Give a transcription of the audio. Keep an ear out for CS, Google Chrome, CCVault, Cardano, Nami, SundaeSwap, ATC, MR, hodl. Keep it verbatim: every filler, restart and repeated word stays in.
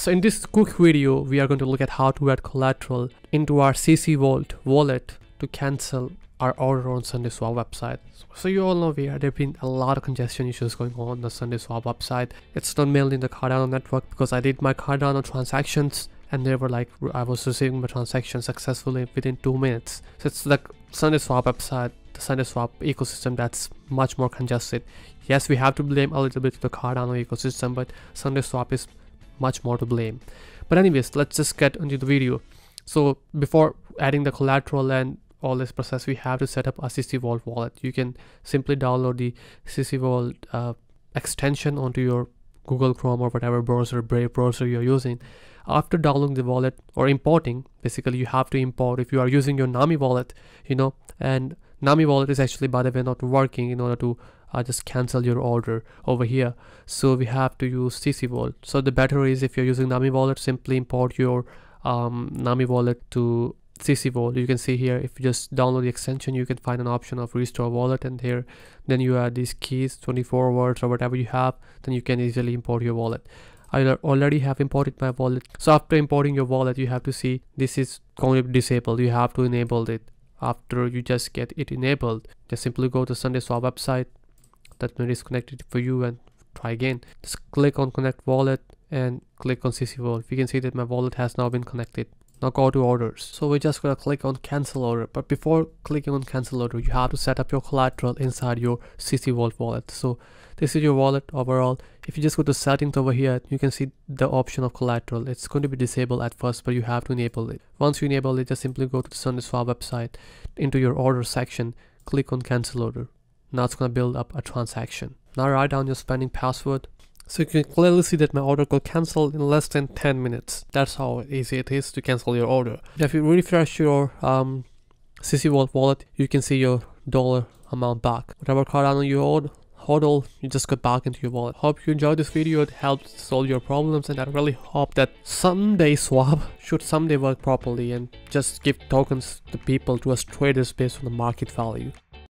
So in this quick video, we are going to look at how to add collateral into our CCVault wallet to cancel our order on SundaeSwap website. So you all know we are, there have been a lot of congestion issues going on, on the SundaeSwap website. It's not mainly in the Cardano network because I did my Cardano transactions and they were like, I was receiving my transaction successfully within two minutes. So it's like SundaeSwap website, the SundaeSwap ecosystem that's much more congested. Yes, we have to blame a little bit to the Cardano ecosystem, but SundaeSwap is much more to blame. But anyways, let's just get into the video. So before adding the collateral and all this process, we have to set up a CCVault wallet. You can simply download the CCVault uh, extension onto your Google Chrome or whatever browser, Brave browser you're using. After downloading the wallet or importing, basically you have to import if you are using your Nami wallet, you know, and Nami wallet is actually, by the way, not working in order to uh, just cancel your order over here. So we have to use CCVault. So the better is if you're using Nami wallet, simply import your um, Nami wallet to CCVault. You can see here, if you just download the extension, you can find an option of restore wallet, and here then you add these keys, twenty-four words or whatever you have, then you can easily import your wallet. I already have imported my wallet. So after importing your wallet, you have to see this is going to be disabled. You have to enable it. After you just get it enabled, just simply go to SundaeSwap website that may disconnect it for you and try again. Just click on connect wallet and click on CCVault. You can see that my wallet has now been connected. Now go to orders. So we're just going to click on cancel order. But before clicking on cancel order, you have to set up your collateral inside your CCVault wallet. So this is your wallet overall. If you just go to settings over here, you can see the option of collateral. It's going to be disabled at first, but you have to enable it. Once you enable it, just simply go to the SundaeSwap website, into your order section, click on cancel order. Now it's going to build up a transaction. Now write down your spending password. So you can clearly see that my order got cancelled in less than ten minutes. That's how easy it is to cancel your order. If you refresh your um, CCVault wallet, you can see your dollar amount back. Whatever Cardano you hold, hodl, you just got back into your wallet. Hope you enjoyed this video. It helped solve your problems, and I really hope that SundaeSwap should someday work properly and just give tokens to people to us traders based on the market value.